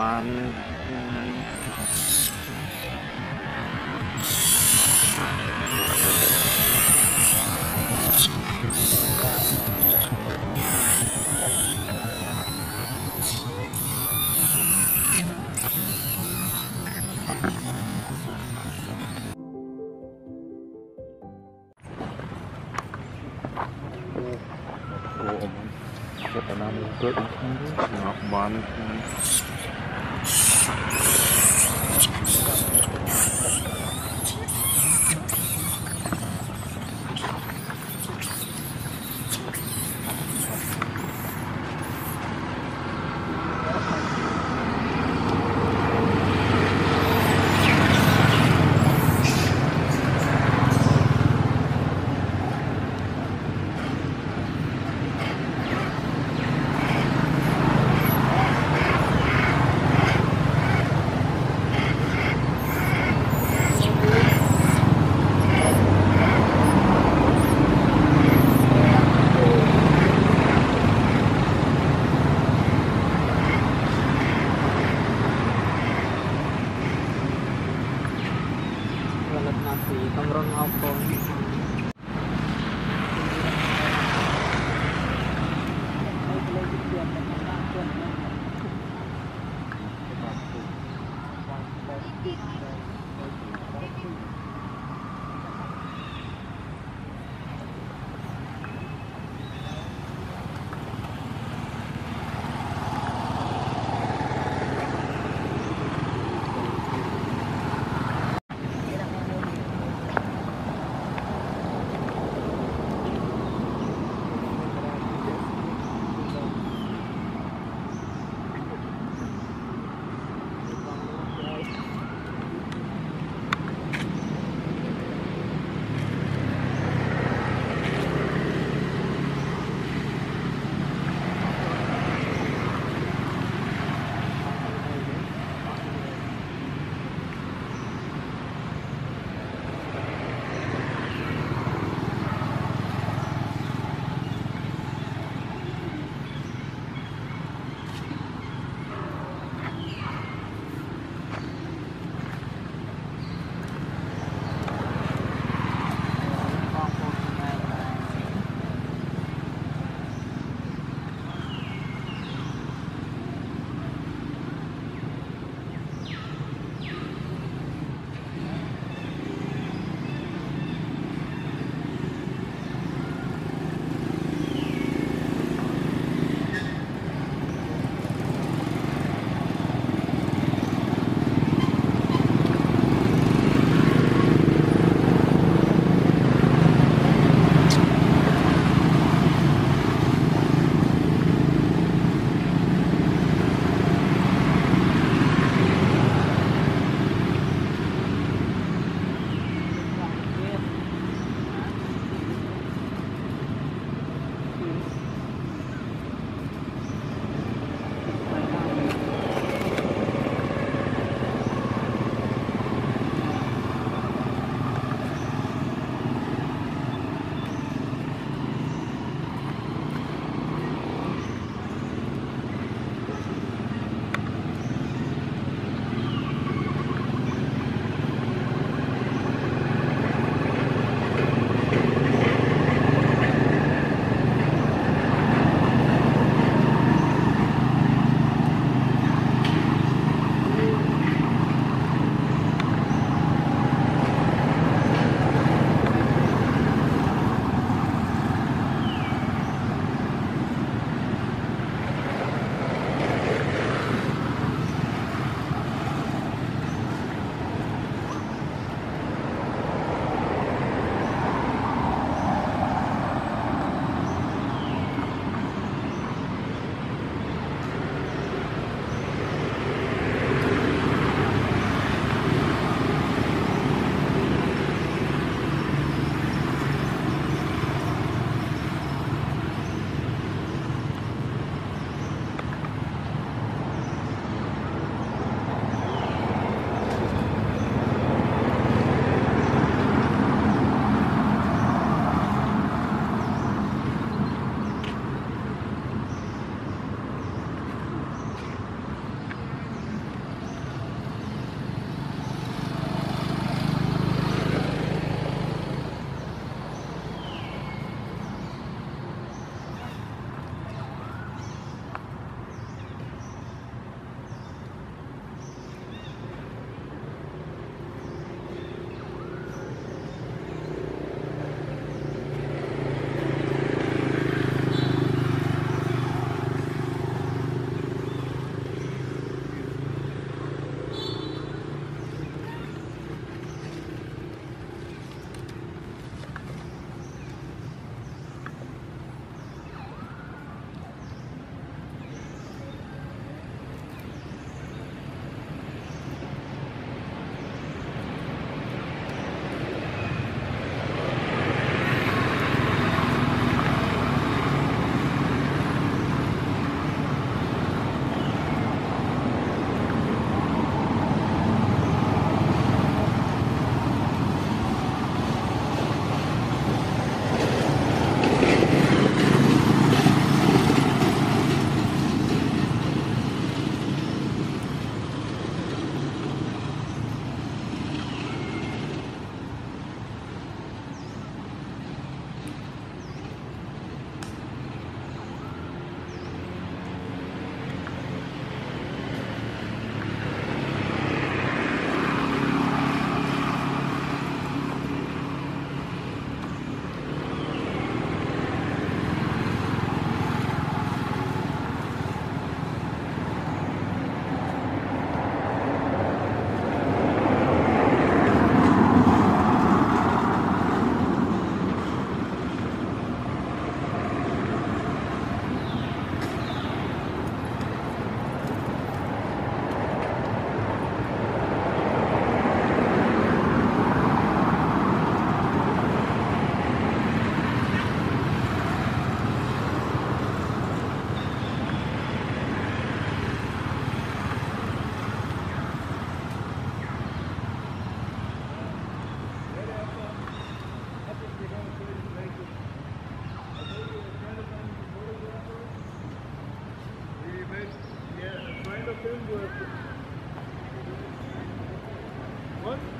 on. What?